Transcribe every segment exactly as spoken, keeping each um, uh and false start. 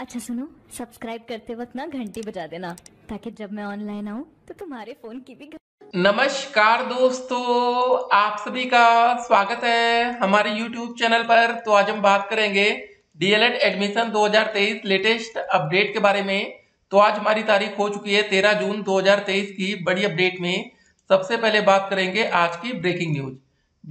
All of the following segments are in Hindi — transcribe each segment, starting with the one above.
अच्छा सुनो, सब्सक्राइब करते वक्त ना घंटी बजा देना ताकि जब मैं ऑनलाइन आऊं तो तुम्हारे फोन की भी। नमस्कार दोस्तों, आप सभी का स्वागत है हमारे YouTube चैनल पर। तो आज हम बात करेंगे डीएलएड एडमिशन दो हज़ार तेईस लेटेस्ट अपडेट के बारे में। तो आज हमारी तारीख हो चुकी है तेरह जून दो हज़ार तेईस की बड़ी अपडेट में। सबसे पहले बात करेंगे आज की ब्रेकिंग न्यूज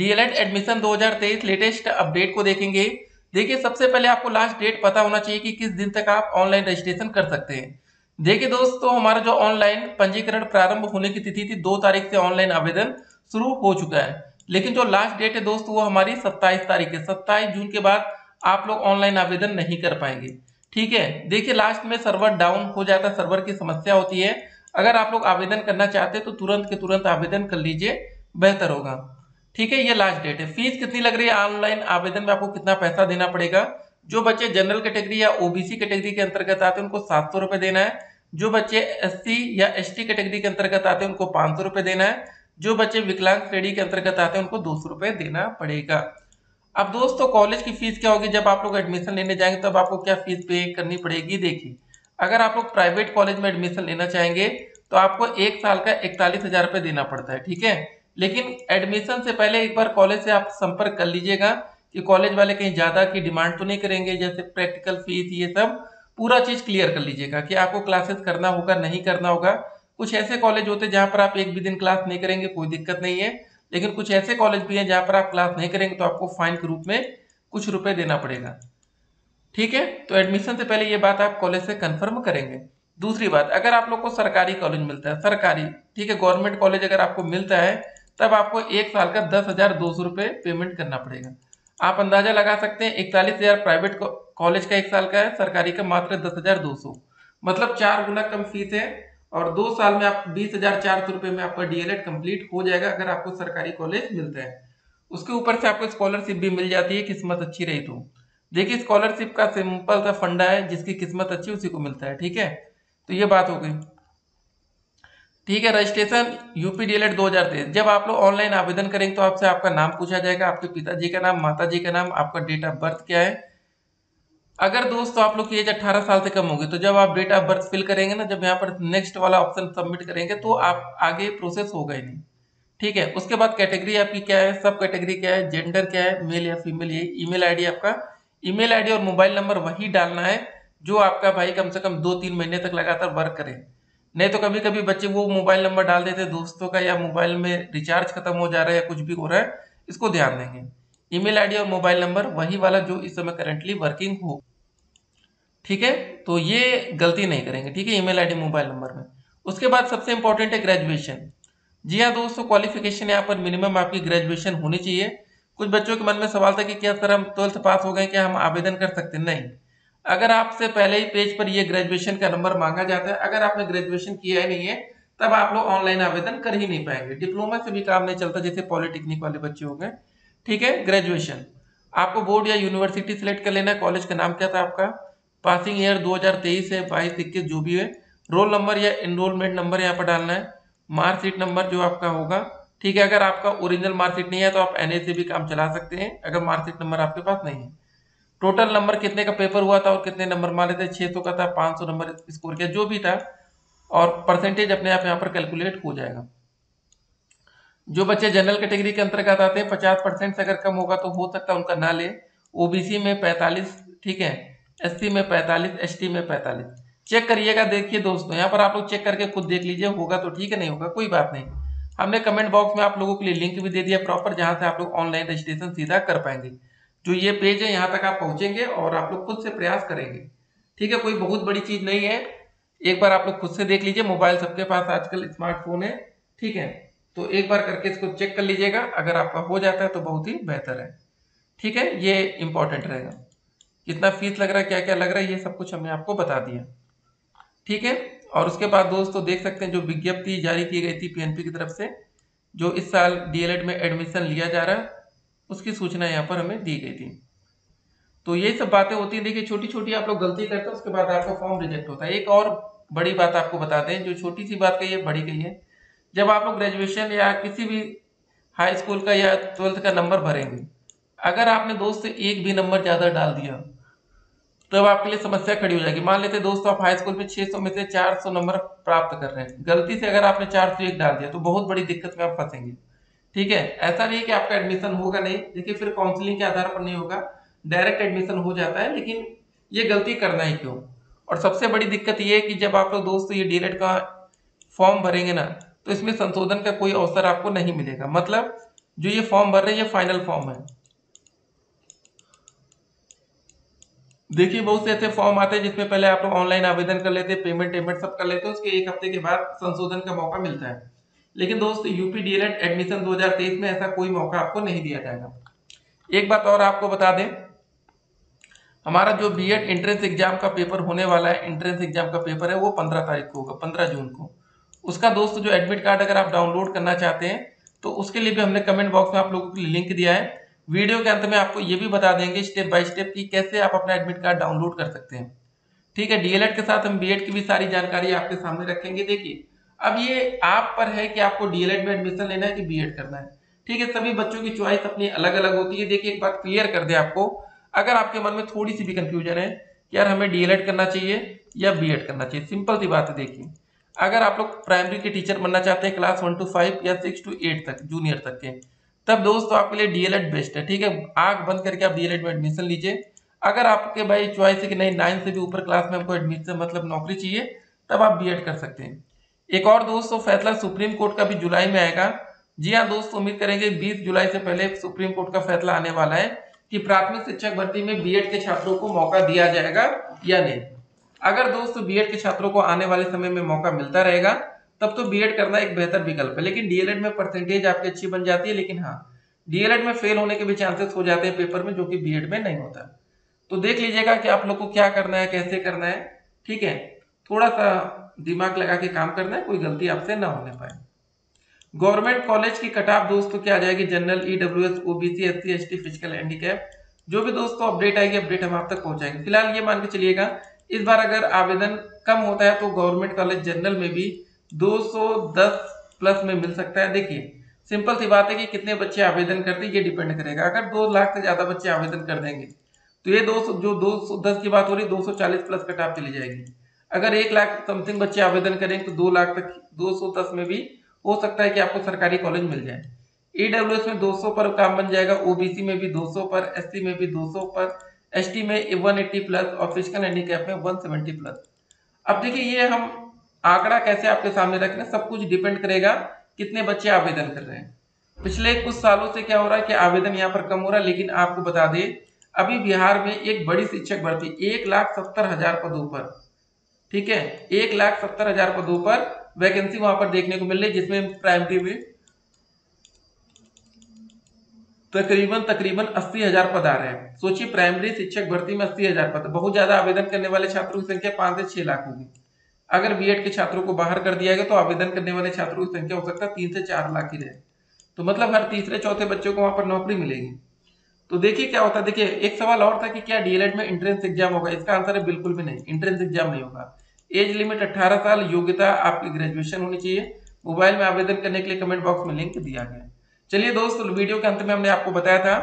डीएलएड एडमिशन दो हज़ार तेईस लेटेस्ट अपडेट को देखेंगे। देखिए, सबसे पहले आपको लास्ट डेट पता होना चाहिए कि किस दिन तक आप ऑनलाइन रजिस्ट्रेशन कर सकते हैं। देखिए दोस्तों, हमारा जो ऑनलाइन पंजीकरण प्रारंभ होने की तिथि थी दो तारीख से ऑनलाइन आवेदन शुरू हो चुका है, लेकिन जो लास्ट डेट है दोस्तों वो हमारी सत्ताईस तारीख है। सत्ताईस जून के बाद आप लोग ऑनलाइन आवेदन नहीं कर पाएंगे, ठीक है। देखिए, लास्ट में सर्वर डाउन हो जाता है, सर्वर की समस्या होती है। अगर आप लोग आवेदन करना चाहते हैं तो तुरंत के तुरंत आवेदन कर लीजिए, बेहतर होगा, ठीक है। ये लास्ट डेट है। फीस कितनी लग रही है, ऑनलाइन आवेदन में आपको कितना पैसा देना पड़ेगा। जो बच्चे जनरल कैटेगरी या ओबीसी कैटेगरी के अंतर्गत आते हैं उनको सात सौ रुपये देना है। जो बच्चे एससी या एसटी कैटेगरी के अंतर्गत आते हैं उनको पाँच सौ रुपये देना है। जो बच्चे विकलांग श्रेणी के अंतर्गत आते हैं उनको दो सौ रुपये देना पड़ेगा। अब दोस्तों, कॉलेज की फीस क्या होगी जब आप लोग एडमिशन लेने जाएंगे, तब आपको क्या फीस पे करनी पड़ेगी। देखिए, अगर आप लोग प्राइवेट कॉलेज में एडमिशन लेना चाहेंगे तो आपको एक साल का इकतालीस हज़ार रुपये देना पड़ता है, ठीक है। लेकिन एडमिशन से पहले एक बार कॉलेज से आप संपर्क कर लीजिएगा कि कॉलेज वाले कहीं ज़्यादा की डिमांड तो नहीं करेंगे, जैसे प्रैक्टिकल फीस, ये सब पूरा चीज़ क्लियर कर लीजिएगा कि आपको क्लासेस करना होगा नहीं करना होगा। कुछ ऐसे कॉलेज होते हैं जहाँ पर आप एक भी दिन क्लास नहीं करेंगे, कोई दिक्कत नहीं है। लेकिन कुछ ऐसे कॉलेज भी हैं जहाँ पर आप क्लास नहीं करेंगे तो आपको फाइन के रूप में कुछ रुपए देना पड़ेगा, ठीक है। तो एडमिशन से पहले ये बात आप कॉलेज से कन्फर्म करेंगे। दूसरी बात, अगर आप लोग को सरकारी कॉलेज मिलता है, सरकारी, ठीक है, गवर्नमेंट कॉलेज अगर आपको मिलता है तब आपको एक साल का दस हज़ार दो सौ रुपये पेमेंट करना पड़ेगा। आप अंदाजा लगा सकते हैं, इकतालीस हज़ार प्राइवेट कॉलेज का एक साल का है, सरकारी का मात्र दस हज़ार दो सौ, मतलब चार गुना कम फीस है। और दो साल में आप बीस हज़ार चार सौ रुपये में आपका डीएलएड कंप्लीट हो जाएगा अगर आपको सरकारी कॉलेज मिलता है। उसके ऊपर से आपको स्कॉलरशिप भी मिल जाती है, किस्मत अच्छी रही तो। देखिए, स्कॉलरशिप का सिंपल सा फंडा है, जिसकी किस्मत अच्छी उसी को मिलता है, ठीक है। तो ये बात हो गई, ठीक है। रजिस्ट्रेशन यूपी डीएलएड दो हज़ार तेईस, जब आप लोग ऑनलाइन आवेदन करेंगे तो आपसे आपका नाम पूछा जाएगा, आपके पिताजी का नाम, माताजी का नाम, आपका डेट ऑफ बर्थ क्या है। अगर दोस्तों आप लोग की एज अट्ठारह साल से कम होगी तो जब आप डेट ऑफ बर्थ फिल करेंगे ना, जब यहाँ पर नेक्स्ट वाला ऑप्शन सबमिट करेंगे तो आप आगे प्रोसेस होगा ही नहीं, ठीक है। उसके बाद कैटेगरी आपकी क्या है, सब कैटेगरी क्या है, जेंडर क्या है, मेल या फीमेल, ये ईमेल आईडी, आपका ईमेल आईडी और मोबाइल नंबर वही डालना है जो आपका भाई कम से कम दो तीन महीने तक लगातार वर्क करे। नहीं तो कभी कभी बच्चे वो मोबाइल नंबर डाल देते हैं दोस्तों का, या मोबाइल में रिचार्ज खत्म हो जा रहा है या कुछ भी हो रहा है, इसको ध्यान देंगे। ईमेल आईडी और मोबाइल नंबर वही वाला जो इस समय करंटली वर्किंग हो, ठीक है। तो ये गलती नहीं करेंगे, ठीक है, ईमेल आईडी मोबाइल नंबर में। उसके बाद सबसे इंपॉर्टेंट है ग्रेजुएशन। जी हाँ दोस्तों, क्वालिफिकेशन यहाँ पर मिनिमम आपकी ग्रेजुएशन होनी चाहिए। कुछ बच्चों के मन में सवाल था कि क्या सर हम ट्वेल्थ पास हो गए, क्या हम आवेदन कर सकते हैं। नहीं, अगर आपसे पहले ही पेज पर ये ग्रेजुएशन का नंबर मांगा जाता है, अगर आपने ग्रेजुएशन किया ही नहीं है तब आप लोग ऑनलाइन आवेदन कर ही नहीं पाएंगे। डिप्लोमा से भी काम नहीं चलता, जैसे पॉलिटेक्निक वाले बच्चे हो गए, ठीक है। ग्रेजुएशन आपको बोर्ड या यूनिवर्सिटी सेलेक्ट कर लेना है। कॉलेज का नाम क्या था आपका, पासिंग ईयर दो हज़ार तेईस है, बाईस इक्कीस जो भी है। रोल नंबर या इनरोलमेंट नंबर यहाँ पर डालना है। मार्कशीट नंबर जो आपका होगा, ठीक है। अगर आपका ओरिजिनल मार्कशीट नहीं है तो आप एन ए से भी काम चला सकते हैं, अगर मार्कशीट नंबर आपके पास नहीं है। टोटल नंबर कितने का पेपर हुआ था और कितने नंबर मारे थे, छह सौ का था, पाँच सौ नंबर स्कोर किया, जो भी था। और परसेंटेज अपने आप यहाँ पर कैलकुलेट हो जाएगा। जो बच्चे जनरल कैटेगरी के अंतर्गत आते हैं पचास परसेंट से अगर कम होगा तो हो सकता है उनका ना ले। ओबीसी में पैंतालीस, ठीक है, एससी में पैंतालीस, एसटी में पैंतालीस। चेक करिएगा। देखिए दोस्तों, यहाँ पर आप लोग चेक करके खुद देख लीजिए, होगा तो ठीक है, नहीं होगा कोई बात नहीं। हमने कमेंट बॉक्स में आप लोगों के लिए लिंक भी दे दिया प्रॉपर, जहाँ से आप लोग ऑनलाइन रजिस्ट्रेशन सीधा कर पाएंगे। जो ये पेज है यहाँ तक आप पहुँचेंगे और आप लोग खुद से प्रयास करेंगे, ठीक है, कोई बहुत बड़ी चीज़ नहीं है। एक बार आप लोग खुद से देख लीजिए, मोबाइल सबके पास आजकल स्मार्टफोन है, ठीक है। तो एक बार करके इसको चेक कर लीजिएगा, अगर आपका हो जाता है तो बहुत ही बेहतर है, ठीक है। ये इम्पोर्टेंट रहेगा, कितना फीस लग रहा है, क्या क्या लग रहा है, ये सब कुछ हमने आपको बता दिया, ठीक है। और उसके बाद दोस्तों देख सकते हैं जो विज्ञप्ति जारी की गई थी पीएनपी की तरफ से, जो इस साल डीएलएड में एडमिशन लिया जा रहा है, उसकी सूचना यहाँ पर हमें दी गई थी। तो ये सब बातें होती हैं। देखिए, छोटी छोटी आप लोग गलती करते हैं, उसके बाद आपका फॉर्म रिजेक्ट होता है। एक और बड़ी बात आपको बताते हैं, जो छोटी सी बात कही है बड़ी कही है। जब आप लोग ग्रेजुएशन या किसी भी हाई स्कूल का या ट्वेल्थ का नंबर भरेंगे, अगर आपने दोस्त से एक भी नंबर ज़्यादा डाल दिया तब आपके लिए समस्या खड़ी हो जाएगी। मान लेते हैं दोस्तों आप हाई स्कूल में छह सौ में से चार सौ नंबर प्राप्त कर रहे हैं, गलती से अगर आपने चार सौ एक डाल दिया तो बहुत बड़ी दिक्कत में आप फंसेंगे। ठीक है, ऐसा नहीं कि आपका एडमिशन होगा नहीं, देखिए फिर काउंसलिंग के आधार पर नहीं होगा, डायरेक्ट एडमिशन हो जाता है, लेकिन ये गलती करना है क्यों। और सबसे बड़ी दिक्कत ये है कि जब आप लोग दोस्तों ये डीलेड का फॉर्म भरेंगे ना तो इसमें संशोधन का कोई अवसर आपको नहीं मिलेगा। मतलब जो ये फॉर्म भर रहे हैं ये फाइनल फॉर्म है। देखिए बहुत से ऐसे फॉर्म आते हैं जिसमें पहले आप लोग ऑनलाइन आवेदन कर लेते हैं, पेमेंट पेमेंट सब कर लेते हैं, उसके एक हफ्ते के बाद संशोधन का मौका मिलता है। लेकिन दोस्त यूपी डीएलएड एडमिशन दो हज़ार तेईस में ऐसा कोई मौका आपको नहीं दिया जाएगा। एक बात और आपको बता दें, हमारा जो बीएड एंट्रेंस एग्जाम का पेपर होने वाला है, एंट्रेंस एग्जाम का पेपर है, वो पंद्रह तारीख को होगा, पंद्रह जून को। उसका दोस्त जो एडमिट कार्ड अगर आप डाउनलोड करना चाहते हैं तो उसके लिए भी हमने कमेंट बॉक्स में आप लोगों के लिए लिंक दिया है। वीडियो के अंत में आपको ये भी बता देंगे स्टेप बाय स्टेप कि कैसे आप अपना एडमिट कार्ड डाउनलोड कर सकते हैं। ठीक है, डीएलएड के साथ हम बीएड की भी सारी जानकारी आपके सामने रखेंगे। देखिए अब ये आप पर है कि आपको डीएलएड में एडमिशन लेना है कि बीएड करना है। ठीक है, सभी बच्चों की चॉइस अपनी अलग अलग होती है। देखिए एक बात क्लियर कर दें आपको, अगर आपके मन में थोड़ी सी भी कंफ्यूजन है कि यार हमें डीएलएड करना चाहिए या बीएड करना चाहिए, सिंपल सी बात है। देखिए अगर आप लोग प्राइमरी के टीचर बनना चाहते हैं क्लास वन टू फाइव या सिक्स टू एट तक, जूनियर तक के, तब दोस्तों आपके लिए डीएलएड बेस्ट है। ठीक है, आग बंद करके आप डीएलएड में एडमिशन लीजिए। अगर आपके भाई चॉइस है कि नहीं नाइन से भी ऊपर क्लास में हमको एडमिशन मतलब नौकरी चाहिए, तब आप बीएड कर सकते हैं। एक और दोस्तों फैसला सुप्रीम कोर्ट का भी जुलाई में आएगा। जी हाँ दोस्तों, उम्मीद करेंगे बीस जुलाई से पहले सुप्रीम कोर्ट का फैसला आने वाला है कि प्राथमिक शिक्षक भर्ती में बीएड के छात्रों को मौका दिया जाएगा या नहीं। अगर दोस्तों बीएड के छात्रों को आने वाले समय में मौका मिलता रहेगा तब तो बीएड करना एक बेहतर विकल्प है। लेकिन डीएलएड में परसेंटेज आपकी अच्छी बन जाती है, लेकिन हाँ डीएलएड में फेल होने के भी चांसेस हो जाते हैं पेपर में, जो कि बीएड में नहीं होता। तो देख लीजिएगा कि आप लोग को क्या करना है, कैसे करना है। ठीक है, थोड़ा सा दिमाग लगा के काम करना है, कोई गलती आपसे ना होने पाए। गवर्नमेंट कॉलेज की कट ऑफ दोस्तों क्या आ जाएगी, general, EWS, OBC, SC, ST, physical handicap, जो भी दोस्तों अपडेट आएगी अपडेट हम आप तक पहुंचाएंगे। फिलहाल ये मान के चलिएगा इस बार अगर आवेदन कम होता है तो गवर्नमेंट कॉलेज जनरल में भी दो सौ दस प्लस में मिल सकता है। देखिए सिंपल सी बात है कि कितने बच्चे आवेदन करते हैं ये डिपेंड करेगा। अगर दो लाख से ज्यादा बच्चे आवेदन कर देंगे तो ये दो सौ जो दो सौ दस की बात हो रही है दो सौ चालीस प्लस कट ऑफ चली जाएगी। अगर एक लाख समथिंग बच्चे आवेदन करेंगे तो दो लाख तक दो सौ दस में भी हो सकता है कि आपको सरकारी कॉलेज मिल जाए। ईडब्ल्यूएस में दो सौ पर काम बन जाएगा, ओबीसी में भी दो सौ पर, एससी में भी दो सौ पर, एसटी में एक सौ अस्सी प्लस और फिजिकल हैंडीकैप में एक सौ सत्तर प्लस। अब देखिए ये हम आंकड़ा कैसे आपके सामने रखना, सब कुछ डिपेंड करेगा कितने बच्चे आवेदन कर रहे हैं। पिछले कुछ सालों से क्या हो रहा है कि आवेदन यहाँ पर कम हो रहा है, लेकिन आपको बता दें अभी बिहार में एक बड़ी शिक्षक भर्ती एक लाख सत्तर हजार पदों पर, ठीक है, एक लाख सत्तर हजार पदों पर वैकेंसी वहां पर देखने को मिल रही है, जिसमें प्राइमरी में तकरीबन तकरीबन अस्सी हजार पद आ रहे हैं। सोचिए प्राइमरी शिक्षक भर्ती में अस्सी हजार पद, बहुत ज्यादा आवेदन करने वाले छात्रों की संख्या पांच से छह लाख होगी। अगर बीएड के छात्रों को बाहर कर दिया गया तो आवेदन करने वाले छात्रों की संख्या हो सकता है तीन से चार लाख ही रहे, तो मतलब हर तीसरे चौथे बच्चों को वहां पर नौकरी मिलेगी। तो देखिए क्या होता है। देखिए एक सवाल और था कि क्या डीएलएड में एंट्रेंस एग्जाम होगा, इसका आंसर है बिल्कुल भी नहीं, एंट्रेंस एग्जाम नहीं होगा। एज लिमिट अठारह साल, योग्यता आपकी ग्रेजुएशन होनी चाहिए। मोबाइल में आवेदन करने के लिए कमेंट बॉक्स में लिंक दिया गया। चलिए दोस्तों वीडियो के अंत में हमने आपको बताया था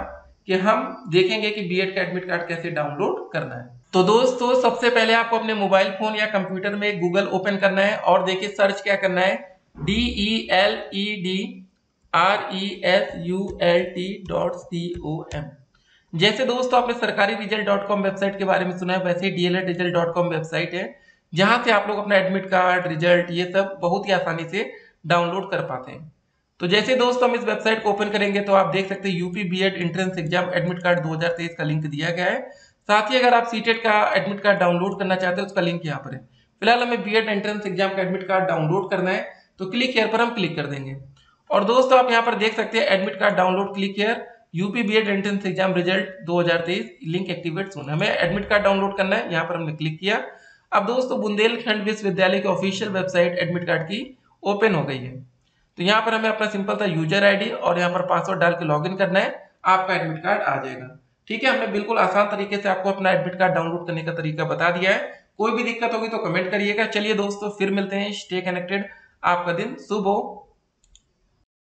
कि हम देखेंगे कि बीएड का एडमिट कार्ड कैसे डाउनलोड करना है। तो दोस्तों सबसे पहले आपको अपने मोबाइल फोन या कंप्यूटर में गूगल ओपन करना है और देखिए सर्च क्या करना है, D E L E D R E S U L T dot C O M. जैसे दोस्तों आपने सरकारी रिजल्ट डॉट कॉम वेबसाइट के बारे में सुना है, वैसे ही DElEd result dot com website है, जहां से आप लोग अपना एडमिट कार्ड, रिजल्ट, ये सब बहुत ही आसानी से डाउनलोड कर पाते हैं। तो जैसे दोस्तों हम इस वेबसाइट को ओपन करेंगे तो आप देख सकते हैं UP BEd entrance exam admit card दो हज़ार तेईस का लिंक दिया गया है। साथ ही अगर आप सीटेट का एडमिट कार्ड डाउनलोड करना चाहते हैं उसका लिंक यहाँ पर है। फिलहाल हमें बीएड एंट्रेंस एग्जाम का एडमिट कार्ड डाउनलोड करना है तो क्लिक हेयर पर हम क्लिक कर देंगे और दोस्तों आप यहाँ पर देख सकते हैं admit card download, click here, UP BEd entrance exam result दो हज़ार तेईस लिंक एक्टिवेट सून। हमें एडमिट कार्ड डाउनलोड करना है, यहाँ पर हमने क्लिक किया। अब दोस्तों बुंदेलखंड विश्वविद्यालय की ऑफिशियल वेबसाइट एडमिट कार्ड की ओपन हो गई है। तो यहाँ पर हमें अपना सिंपल सा यूजर आईडी और यहाँ पर पासवर्ड डाल के लॉगिन करना है, आपका एडमिट कार्ड आ जाएगा। ठीक है, हमने बिल्कुल आसान तरीके से आपको अपना एडमिट कार्ड डाउनलोड करने का तरीका बता दिया है। कोई भी दिक्कत होगी तो कमेंट करिएगा। चलिए दोस्तों फिर मिलते हैं, स्टे कनेक्टेड, आपका दिन शुभ हो।